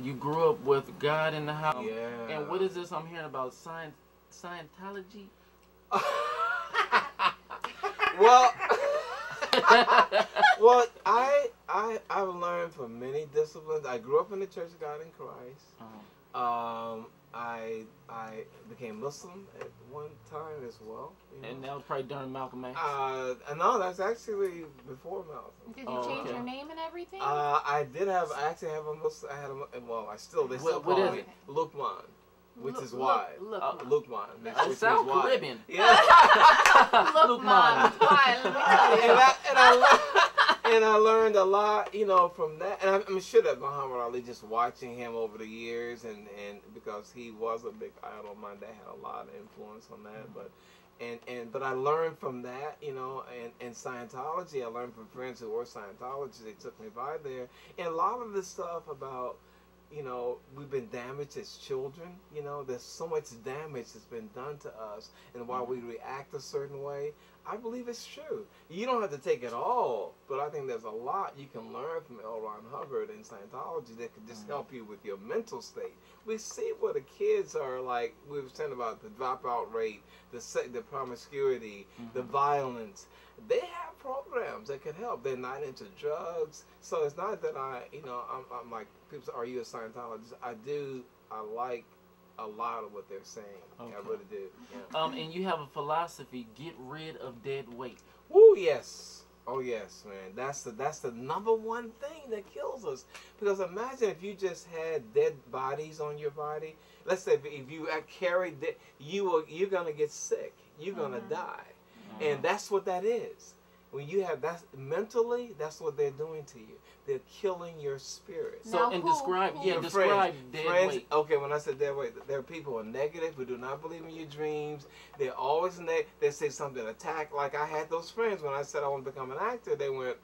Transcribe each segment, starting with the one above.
You grew up with God in the house. Yeah. And what is this I'm hearing about? Scientology? Well, well, I've learned from many disciplines. I grew up in the Church of God in Christ. Uh-huh. I became Muslim at one time as well. You know? And that was probably during Malcolm X? No, that's actually before Malcolm. Did you change your name and everything? I did have, I actually had a Muslim, well, I still, they still call me Luqman, which is why. Luqman. It sounds Caribbean. Yeah. Luqman. And I learned a lot, you know, from that. And I'm sure that Muhammad Ali, just watching him over the years, and because he was a big idol of mine, that had a lot of influence on that. But but I learned from that, you know, and Scientology. I learned from friends who were Scientologists. They took me by there, and a lot of the stuff about, you know, we've been damaged as children. You know, there's so much damage that's been done to us, and why we react a certain way. I believe it's true. You don't have to take it all, but I think there's a lot you can learn from L. Ron Hubbard and Scientology that could just help you with your mental state. We see what the kids are like. We were saying about the dropout rate, the promiscuity, the violence. They have programs that can help. They're not into drugs, so it's not that I, you know, I'm like, people say, are you a Scientologist? I do. I like a lot of what they're saying. Okay. I really do. Yeah. And you have a philosophy: get rid of dead weight. Woo, yes. Oh yes, man. That's the #1 thing that kills us. Because imagine if you just had dead bodies on your body. Let's say if you carried that, you're gonna get sick. You're gonna die. And that's what that is. When you have that mentally, that's what they're doing to you. They're killing your spirit. So, and describe, yeah, describe dead weight. Okay, when I said dead weight, there are people who are negative, who do not believe in your dreams. They're always they say something, attack. Like I had those friends when I said I want to become an actor. They were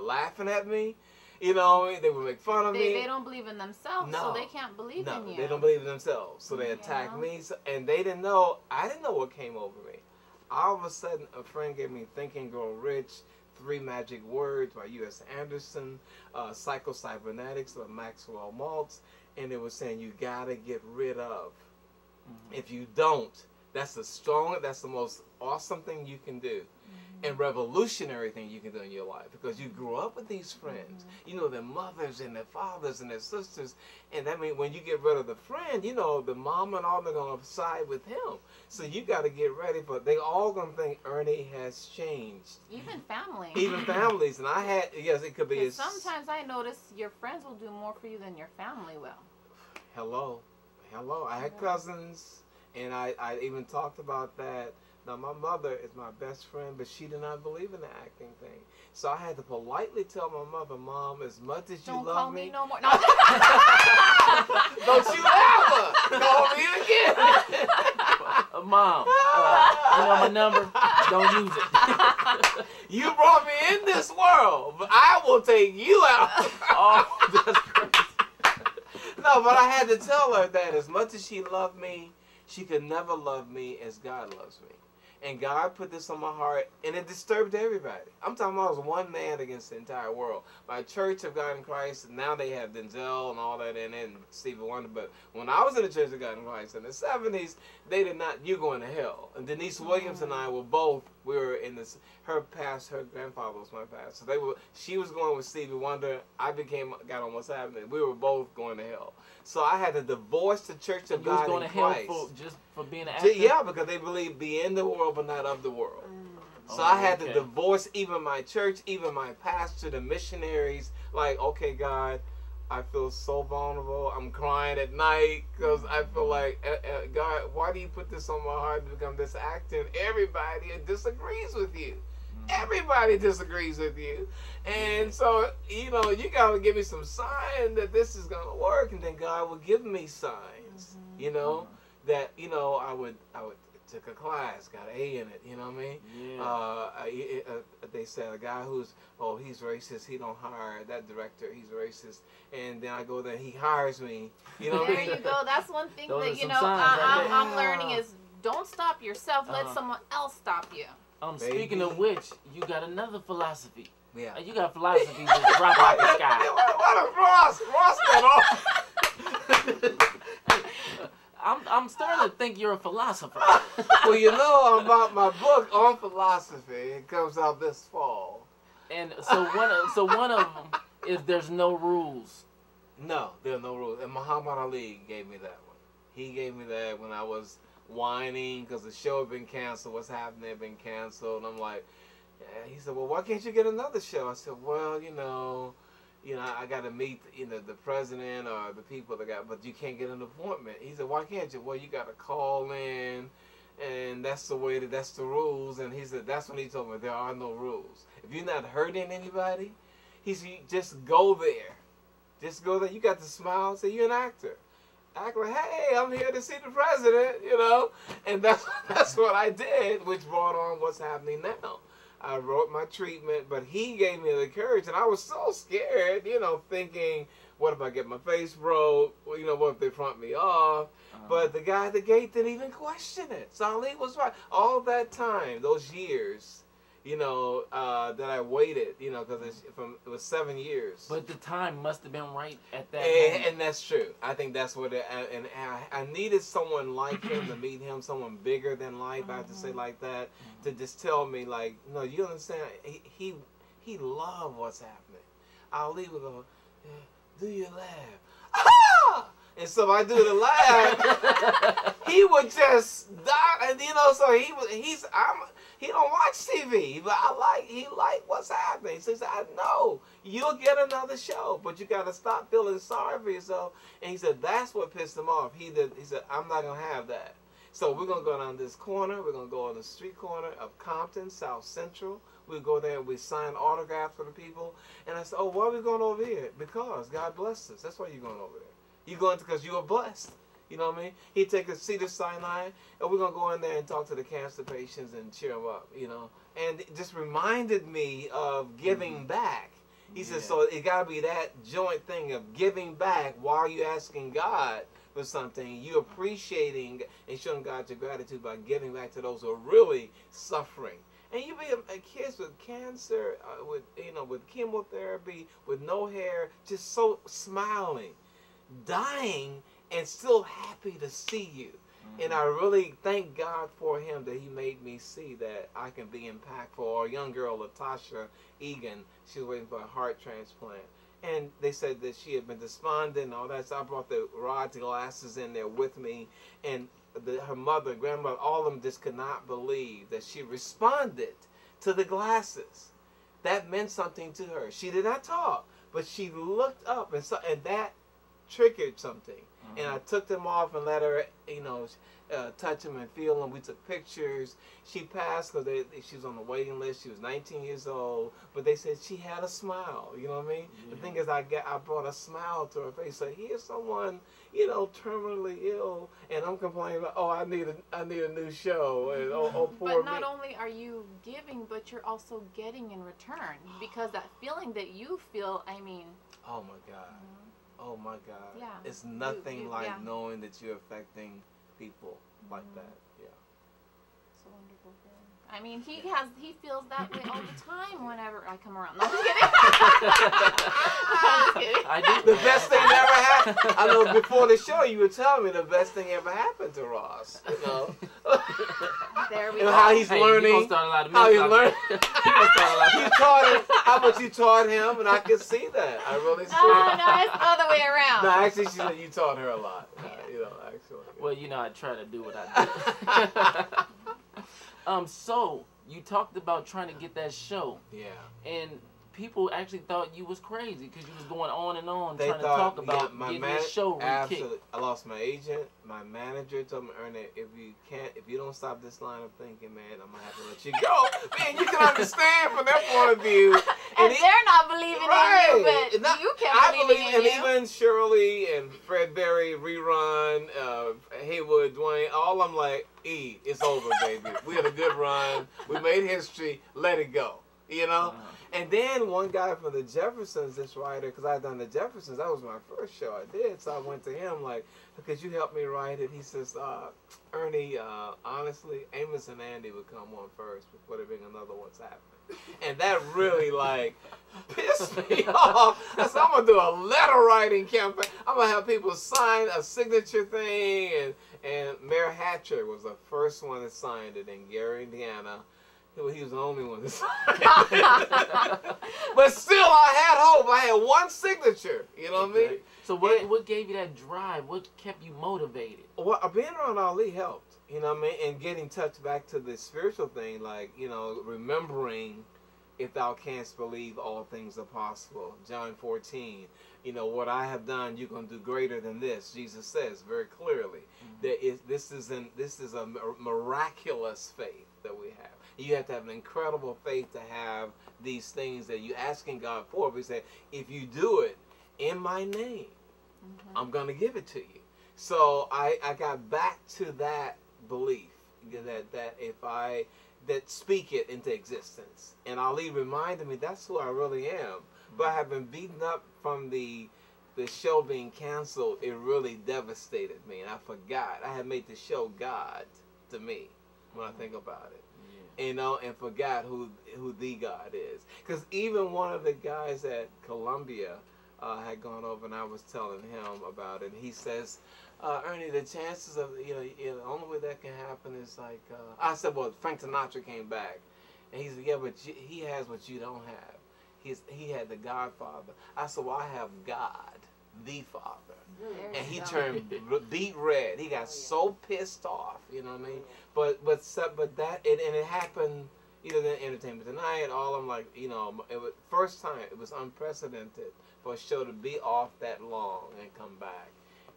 laughing at me. You know, they would make fun of me. They don't believe in themselves, so they can't believe in you. They don't believe in themselves, so they attack me. So, and they didn't know. I didn't know what came over me. All of a sudden, a friend gave me Think and Grow Rich, 3 Magic Words by U.S. Anderson, Psycho-Cybernetics by Maxwell Maltz, and it was saying you gotta get rid of. If you don't, that's the most awesome thing you can do. And revolutionary thing you can do in your life, because you grew up with these friends. You know their mothers and their fathers and their sisters, and I mean when you get rid of the friend, you know the mom and all they're gonna side with him. So you got to get ready for. They all gonna think Ernie has changed. Even families. Even families, and I had it could be. Sometimes I notice your friends will do more for you than your family will. Hello, hello. I had cousins, and I even talked about that. Now, my mother is my best friend, but she did not believe in the acting thing. So I had to politely tell my mother, Mom, as much as you love me... Don't call me no more. No. Don't you ever call me again. Mom, you know my number? Don't use it. You brought me in this world, but I will take you out. Oh, that's crazy. No, but I had to tell her that as much as she loved me, she could never love me as God loves me. And God put this on my heart, and it disturbed everybody. I'm talking about I was one man against the entire world. My Church of God in Christ, now they have Denzel and all that in it, and Stevie Wonder. But when I was in the Church of God in Christ in the 70s, they did not, you're going to hell. And Denise Williams and I were both, we were in this, her past, her grandfather was my past. So they were, she was going with Stevie Wonder, got on what's happening. We were both going to hell. So I had to divorce the Church of God in Christ. Hell just for being an actor? Yeah, because they believe be in the world, but not of the world. So I had to divorce even my church, even my pastor, the missionaries. Like, okay, God, I feel so vulnerable. I'm crying at night because I feel like, God, why do you put this on my heart to become this actor? Everybody disagrees with you. Everybody disagrees with you. And so, you know, you got to give me some sign that this is going to work. And then God will give me signs, you know, that, you know, I would took a class, got an A in it, you know what I mean? Yeah. They said a guy who's, oh, he's racist, he don't hire that director, he's racist. And then I go there, he hires me, you know what I mean? There you go. That's one thing that, you know, I'm learning is don't stop yourself, let someone else stop you. Speaking of which, you got another philosophy. Yeah. You got philosophy just drop out the sky. What a Ross got off. I'm starting to think you're a philosopher. Well, you know about my book on philosophy. It comes out this fall. And so one of them is there's no rules. No, there are no rules. And Muhammad Ali gave me that one. He gave me that when I was whining because the show had been canceled. What's happening had been canceled. And I'm like, he said, well, why can't you get another show? I said, well, you know, I got to meet, the president or the people that got, but you can't get an appointment. He said, why can't you? Well, you got to call in, and that's the way, that's the rules. And he said, that's when he told me, there are no rules. If you're not hurting anybody, he said, just go there. Just go there. You got to smile. Say, you're an actor. Act like, hey, I'm here to see the president, And that's what I did, which brought on what's happening now. I wrote my treatment, but he gave me the courage, and I was so scared, thinking, what if I get my face broke? Well, what if they front me off? But the guy at the gate didn't even question it. Salih was right. All that time, those years, that I waited, because it was 7 years. But the time must have been right at that moment. And that's true. I think that's what it, and I needed someone like him to meet him, someone bigger than life, I have to say like that, to just tell me, like, no, you understand, he loved what's happening. Ali would go, do your laugh. Ah! And so I do the laugh. He would just die, and so he don't watch TV, but he like what's happening. So he said, I know you'll get another show, but you got to stop feeling sorry for yourself. And he said that's what pissed him off. He said, I'm not gonna have that. So we're gonna go down this corner. We're gonna go on the street corner of Compton, South Central. We go there and we sign autographs for the people. And I said, oh, why are we going over here? Because God blessed us. That's why you're going over there. You're going because you were blessed. You know what I mean? He'd take us to Sinai, and we're going to go in there and talk to the cancer patients and cheer them up, And it just reminded me of giving back. He said, so it got to be that joint thing of giving back while you're asking God for something. You're appreciating and showing God your gratitude by giving back to those who are really suffering. And you be a kid with cancer, with chemotherapy, with no hair, just so smiling, dying, and still happy to see you. And I really thank God for him that he made me see that I can be impactful. Or a young girl, Latasha Egan, she was waiting for a heart transplant. And they said that she had been despondent and all that, so I brought the Rod's glasses in there with me. And her mother, grandmother, all of them just could not believe that she responded to the glasses. That meant something to her. She did not talk, but she looked up, and that triggered something. And I took them off and let her, touch them and feel them. We took pictures. She passed because she was on the waiting list. She was 19 years old. But they said she had a smile. You know what I mean? Yeah. The thing is, I brought a smile to her face. So here's someone, terminally ill, and I'm complaining about, oh, I need a new show. And, oh, poor me. But not only are you giving, but you're also getting in return, because that feeling that you feel, I mean. Oh my God. Mm-hmm. Oh my God! Yeah. It's nothing like knowing that you're affecting people like that. Yeah. It's a wonderful thing. I mean, he feels that way all the time whenever I come around. No, I'm just kidding. I'm just kidding. The best thing that ever happened. I know before the show you were telling me the best thing ever happened to Ross. There we go. And how he's learning. He start a lot of how he learned. You taught him how much you taught him, and I could see that. I really see. Oh no, it's the other way around. No, actually, she said you taught her a lot. Actually. Well, I try to do what I do. So you talked about trying to get that show. Yeah. And people actually thought you was crazy because you was going on and on trying to talk about getting that show re-kicked. I lost my agent. My manager told me, Ernie, if you don't stop this line of thinking, man, I'm gonna have to let you go. Man, you can understand from their point of view. And they're not believing in you, but you can't believe in you. And even Shirley and Fred Berry, Rerun, Haywood, Dwayne, all I'm like, E, it's over, baby. We had a good run. We made history. Let it go. And then one guy from the Jeffersons, this writer, because I had done the Jeffersons, that was my first show I did, so I went to him like, could you help me write it? He says, Ernie, honestly, Amos and Andy would come on first before there being another What's Happening. And that really, like, pissed me off. I said, I'm going to do a letter writing campaign. I'm going to have people sign a signature thing. And Mayor Hatcher was the first one that signed it in Gary, Indiana. He was the only one that signed it. But still, I had hope. I had one signature. You know what I mean? So what gave you that drive? What kept you motivated? Well, being around Ali helped. You know what I mean? And getting touched back to the spiritual thing, like, you know, remembering if thou canst believe, all things are possible. John 14, you know, what I have done, you're going to do greater than this. Jesus says very clearly that this is a miraculous faith that we have. You have to have an incredible faith to have these things that you're asking God for. But he said, if you do it in my name, I'm going to give it to you. So I got back to that belief that that speak it into existence. And Ali reminded me that's who I really am. But I have been beaten up from the show being canceled. It really devastated me, and I forgot. I had made the show God to me when I think about it. Yeah. You know, and forgot who the God is. Because even one of the guys at Columbia had gone over, and I was telling him about it. And he says, Ernie, the chances of, you know, the only way that can happen is like, I said, well, Frank Sinatra came back. And he said, yeah, but he has what you don't have. He had the Godfather. I said, well, I have God, the Father. There's and he turned beet red. He got so pissed off, you know what I mean? Yeah. But that, and it happened, you know, in Entertainment Tonight, all I'm like, you know, it was, first time, it was unprecedented for a show to be off that long and come back.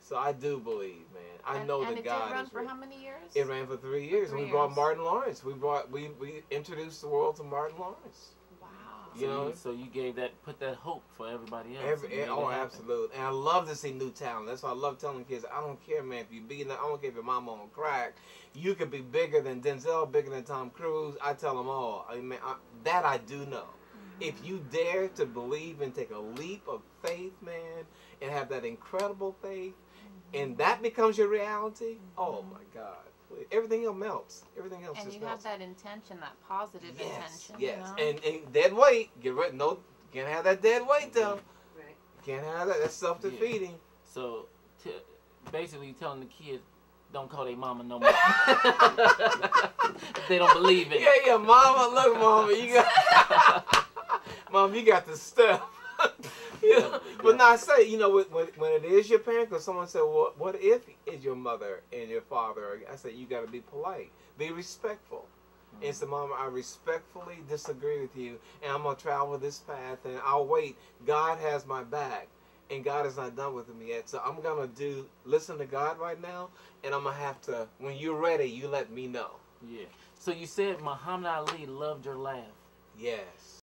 So I do believe, man. I know that God is. And it ran for how many years? It ran for 3 years. We brought Martin Lawrence. We introduced the world to Martin Lawrence. Wow. You know, so you gave that, put that hope for everybody else. Oh, absolutely. And I love to see new talent. That's why I love telling kids, I don't care, man. If you beat, I don't care if your mama on crack. You could be bigger than Denzel, bigger than Tom Cruise. I tell them all. I mean, that I do know. If you dare to believe and take a leap of faith, man, and have that incredible faith, and that becomes your reality, oh my God, please. Everything else melts. Everything else just melts. And you have that intention, that positive intention. Yes, you know? and dead weight. Get rid. No, can't have that dead weight though. Right. Can't have that. That's self-defeating. Yeah. So, basically, telling the kids, don't call their mama no more. They don't believe it. Yeah, mama. Look, mama, you got. Mom, you got the stuff. You know? But now I say, you know, when it is your parent, because someone said, well, what if it's your mother and your father? I said, you got to be polite. Be respectful. Mm-hmm. And so, Mom, I respectfully disagree with you, and I'm going to travel this path, and I'll wait. God has my back, and God is not done with me yet. So I'm going to listen to God right now, and I'm going to have to, when you're ready, you let me know. Yeah. So you said Muhammad Ali loved your laugh. Yes.